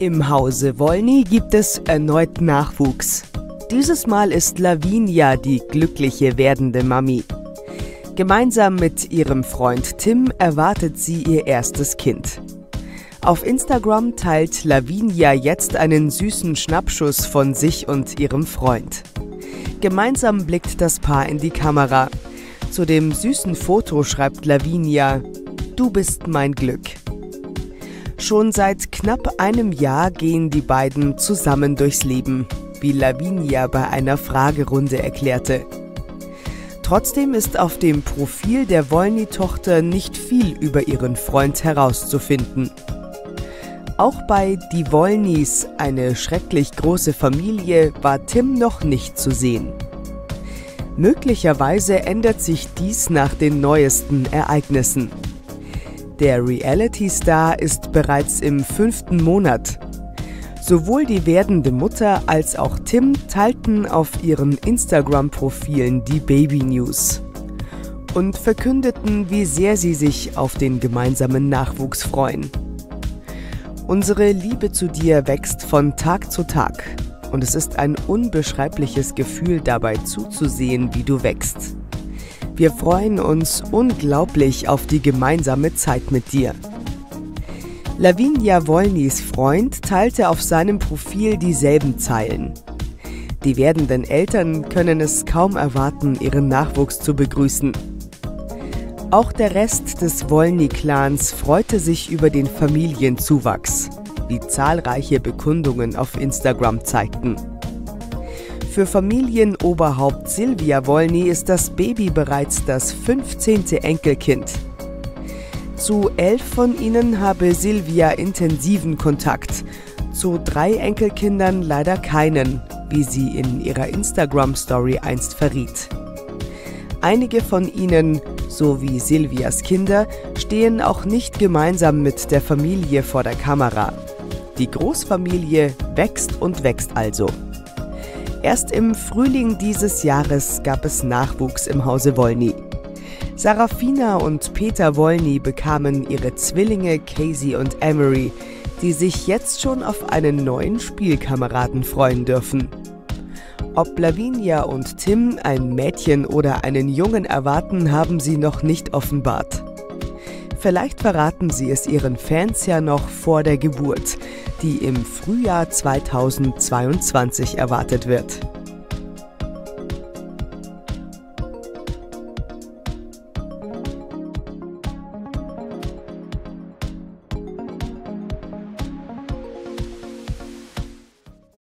Im Hause Wollny gibt es erneut Nachwuchs. Dieses Mal ist Lavinia die glückliche werdende Mami. Gemeinsam mit ihrem Freund Tim erwartet sie ihr erstes Kind. Auf Instagram teilt Lavinia jetzt einen süßen Schnappschuss von sich und ihrem Freund. Gemeinsam blickt das Paar in die Kamera. Zu dem süßen Foto schreibt Lavinia: Du bist mein Glück. Schon seit knapp einem Jahr gehen die beiden zusammen durchs Leben, wie Lavinia bei einer Fragerunde erklärte. Trotzdem ist auf dem Profil der Wollny-Tochter nicht viel über ihren Freund herauszufinden. Auch bei Die Wollnys, eine schrecklich große Familie, war Tim noch nicht zu sehen. Möglicherweise ändert sich dies nach den neuesten Ereignissen. Der Reality-Star ist bereits im 5. Monat. Sowohl die werdende Mutter als auch Tim teilten auf ihren Instagram-Profilen die Baby-News und verkündeten, wie sehr sie sich auf den gemeinsamen Nachwuchs freuen. Unsere Liebe zu dir wächst von Tag zu Tag und es ist ein unbeschreibliches Gefühl, dabei zuzusehen, wie du wächst. Wir freuen uns unglaublich auf die gemeinsame Zeit mit dir. Lavinia Wollnys Freund teilte auf seinem Profil dieselben Zeilen. Die werdenden Eltern können es kaum erwarten, ihren Nachwuchs zu begrüßen. Auch der Rest des Wollny-Clans freute sich über den Familienzuwachs, wie zahlreiche Bekundungen auf Instagram zeigten. Für Familienoberhaupt Silvia Wollny ist das Baby bereits das 15. Enkelkind. Zu 11 von ihnen habe Silvia intensiven Kontakt, zu 3 Enkelkindern leider keinen, wie sie in ihrer Instagram-Story einst verriet. Einige von ihnen, so wie Silvias Kinder, stehen auch nicht gemeinsam mit der Familie vor der Kamera. Die Großfamilie wächst und wächst also. Erst im Frühling dieses Jahres gab es Nachwuchs im Hause Wollny. Sarafina und Peter Wollny bekamen ihre Zwillinge Casey und Emery, die sich jetzt schon auf einen neuen Spielkameraden freuen dürfen. Ob Lavinia und Tim ein Mädchen oder einen Jungen erwarten, haben sie noch nicht offenbart. Vielleicht verraten sie es ihren Fans ja noch vor der Geburt, die im Frühjahr 2022 erwartet wird.